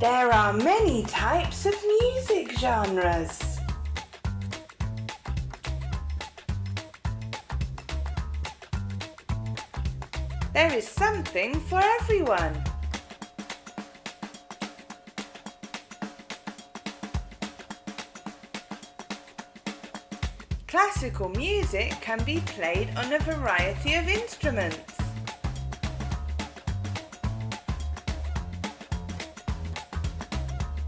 There are many types of music genres. There is something for everyone. Classical music can be played on a variety of instruments.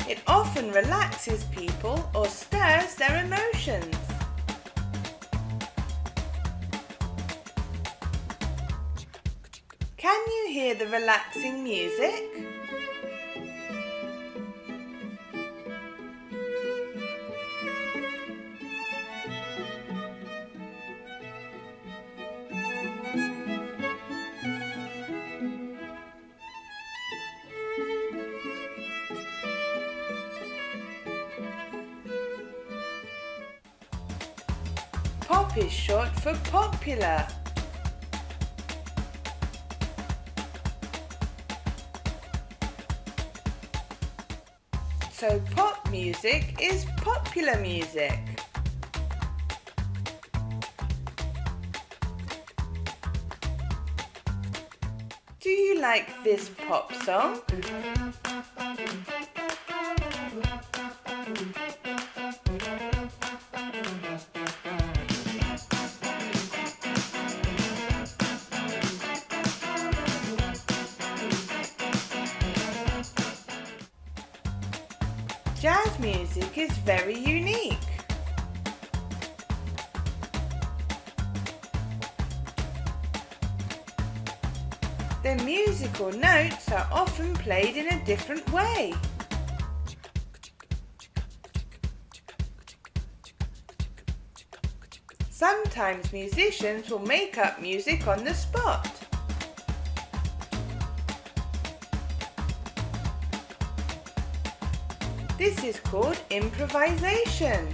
It often relaxes people or stirs their emotions. Can you hear the relaxing music? Pop is short for popular. So pop music is popular music. Do you like this pop song? Jazz music is very unique. The musical notes are often played in a different way. Sometimes musicians will make up music on the spot. This is called improvisation.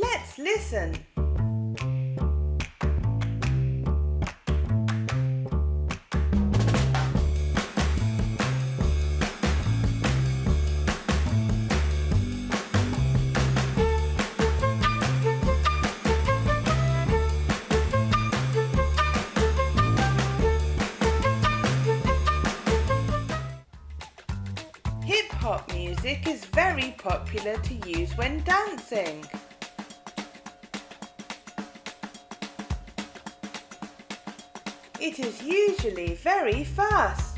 Let's listen. Hip-hop music is very popular to use when dancing. It is usually very fast.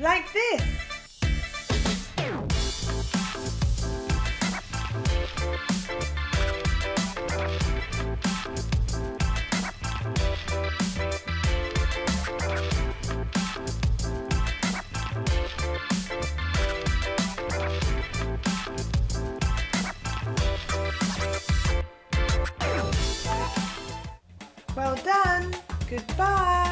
Like this. Well done. Goodbye.